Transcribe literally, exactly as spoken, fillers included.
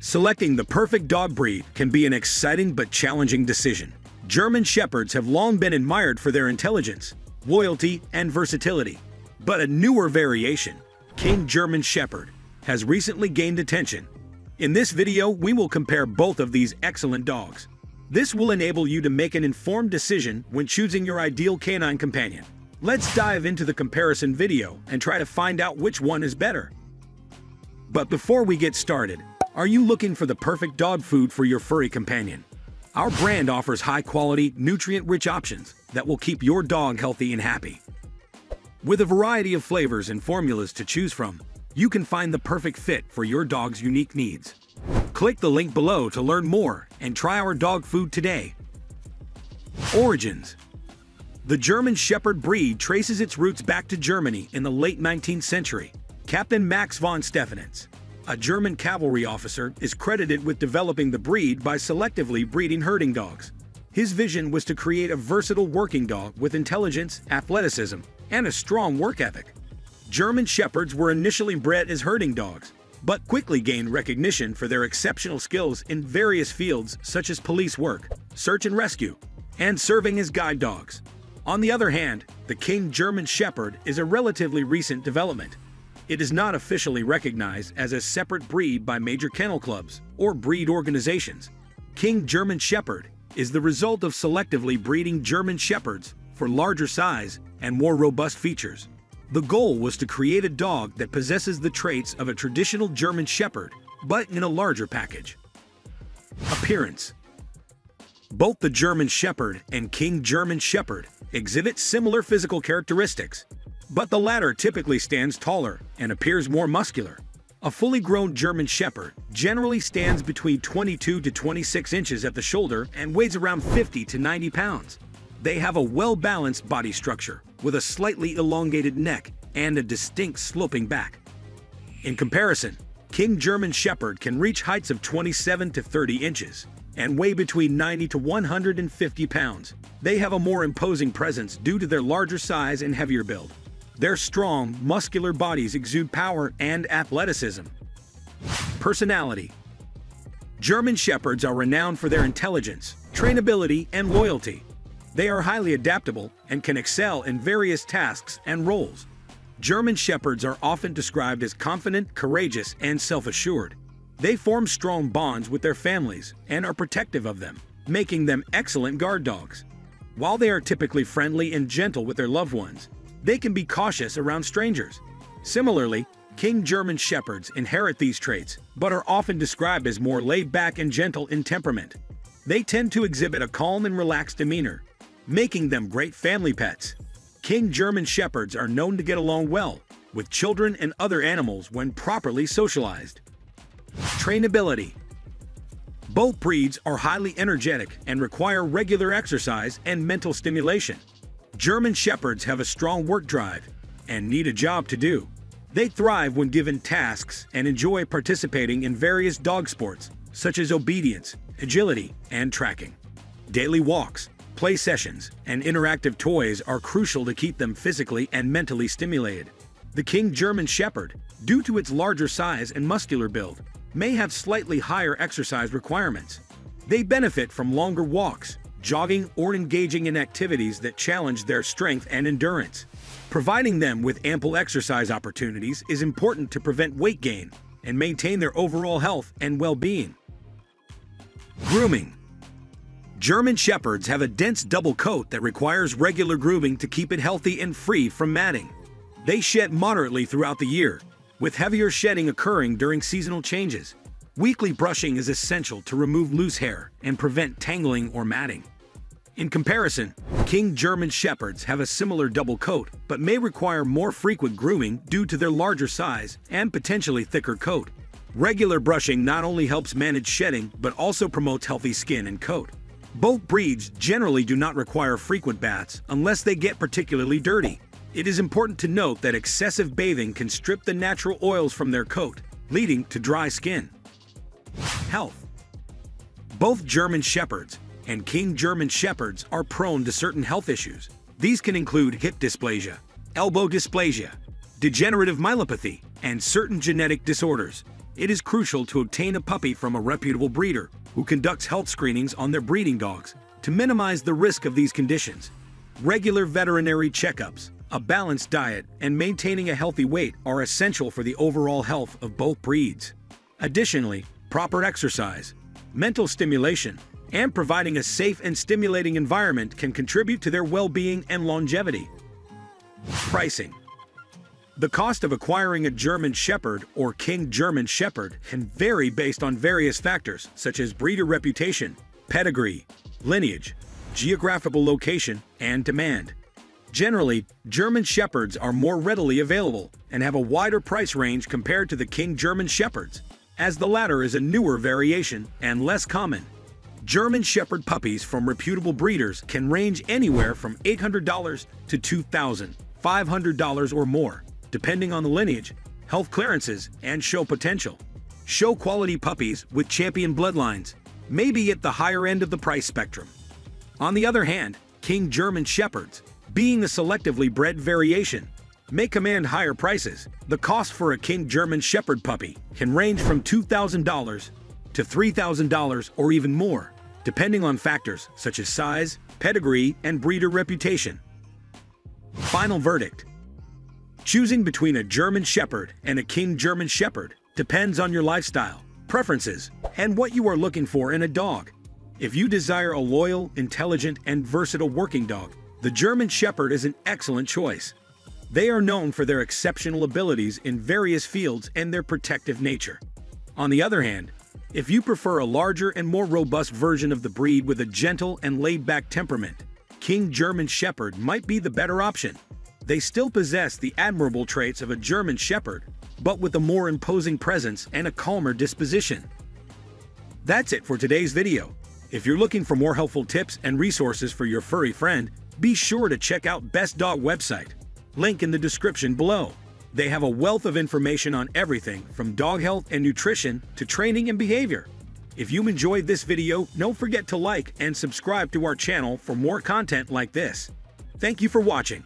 Selecting the perfect dog breed can be an exciting but challenging decision. German Shepherds have long been admired for their intelligence, loyalty, and versatility. But a newer variation, King German Shepherd, has recently gained attention. In this video, we will compare both of these excellent dogs. This will enable you to make an informed decision when choosing your ideal canine companion. Let's dive into the comparison video and try to find out which one is better. But before we get started, are you looking for the perfect dog food for your furry companion? Our brand offers high-quality, nutrient-rich options that will keep your dog healthy and happy. With a variety of flavors and formulas to choose from, you can find the perfect fit for your dog's unique needs. Click the link below to learn more and try our dog food today. Origins. The German Shepherd breed traces its roots back to Germany in the late nineteenth century. Captain Max von Stephanitz, a German cavalry officer, is credited with developing the breed by selectively breeding herding dogs. His vision was to create a versatile working dog with intelligence, athleticism, and a strong work ethic. German Shepherds were initially bred as herding dogs, but quickly gained recognition for their exceptional skills in various fields such as police work, search and rescue, and serving as guide dogs. On the other hand, the King German Shepherd is a relatively recent development. It is not officially recognized as a separate breed by major kennel clubs or breed organizations. King German Shepherd is the result of selectively breeding German Shepherds for larger size and more robust features. The goal was to create a dog that possesses the traits of a traditional German Shepherd, but in a larger package. Appearance. Both the German Shepherd and King German Shepherd exhibit similar physical characteristics, but the latter typically stands taller and appears more muscular. A fully grown German Shepherd generally stands between twenty-two to twenty-six inches at the shoulder and weighs around fifty to ninety pounds. They have a well-balanced body structure with a slightly elongated neck and a distinct sloping back. In comparison, King German Shepherd can reach heights of twenty-seven to thirty inches and weigh between ninety to one hundred fifty pounds. They have a more imposing presence due to their larger size and heavier build. Their strong, muscular bodies exude power and athleticism. Personality. German Shepherds are renowned for their intelligence, trainability, and loyalty. They are highly adaptable and can excel in various tasks and roles. German Shepherds are often described as confident, courageous, and self-assured. They form strong bonds with their families and are protective of them, making them excellent guard dogs. While they are typically friendly and gentle with their loved ones, they can be cautious around strangers. Similarly, King German Shepherds inherit these traits, but are often described as more laid-back and gentle in temperament. They tend to exhibit a calm and relaxed demeanor, making them great family pets. King German Shepherds are known to get along well with children and other animals when properly socialized. Trainability. Both breeds are highly energetic and require regular exercise and mental stimulation. German Shepherds have a strong work drive and need a job to do. They thrive when given tasks and enjoy participating in various dog sports, such as obedience, agility, and tracking. Daily walks, play sessions, and interactive toys are crucial to keep them physically and mentally stimulated. The King German Shepherd, due to its larger size and muscular build, may have slightly higher exercise requirements. They benefit from longer walks, jogging, or engaging in activities that challenge their strength and endurance. Providing them with ample exercise opportunities is important to prevent weight gain and maintain their overall health and well-being. Grooming. German Shepherds have a dense double coat that requires regular grooming to keep it healthy and free from matting. They shed moderately throughout the year, with heavier shedding occurring during seasonal changes. Weekly brushing is essential to remove loose hair and prevent tangling or matting. In comparison, King German Shepherds have a similar double coat but may require more frequent grooming due to their larger size and potentially thicker coat. Regular brushing not only helps manage shedding but also promotes healthy skin and coat. Both breeds generally do not require frequent baths unless they get particularly dirty. It is important to note that excessive bathing can strip the natural oils from their coat, leading to dry skin. Health. Both German Shepherds and King German Shepherds are prone to certain health issues. These can include hip dysplasia, elbow dysplasia, degenerative myelopathy, and certain genetic disorders. it is crucial to obtain a puppy from a reputable breeder who conducts health screenings on their breeding dogs to minimize the risk of these conditions. Regular veterinary checkups, a balanced diet, and maintaining a healthy weight are essential for the overall health of both breeds. Additionally, proper exercise, mental stimulation, and providing a safe and stimulating environment can contribute to their well-being and longevity. Pricing. The cost of acquiring a German Shepherd or King German Shepherd can vary based on various factors such as breeder reputation, pedigree, lineage, geographical location, and demand. Generally, German Shepherds are more readily available and have a wider price range compared to the King German Shepherds, as the latter is a newer variation and less common. German Shepherd puppies from reputable breeders can range anywhere from eight hundred dollars to two thousand five hundred dollars or more, depending on the lineage, health clearances, and show potential. Show quality puppies with champion bloodlines may be at the higher end of the price spectrum. On the other hand, King German Shepherds, being a selectively bred variation, may command higher prices. The cost for a King German Shepherd puppy can range from two thousand dollars to three thousand dollars or even more, depending on factors such as size, pedigree, and breeder reputation. Final verdict. Choosing between a German Shepherd and a King German Shepherd depends on your lifestyle, preferences, and what you are looking for in a dog. If you desire a loyal, intelligent, and versatile working dog, the German Shepherd is an excellent choice. They are known for their exceptional abilities in various fields and their protective nature. On the other hand, if you prefer a larger and more robust version of the breed with a gentle and laid-back temperament, King German Shepherd might be the better option. They still possess the admirable traits of a German Shepherd, but with a more imposing presence and a calmer disposition. That's it for today's video. If you're looking for more helpful tips and resources for your furry friend, be sure to check out Best Dog website. Link in the description below. They have a wealth of information on everything from dog health and nutrition to training and behavior. If you enjoyed this video, don't forget to like and subscribe to our channel for more content like this. Thank you for watching.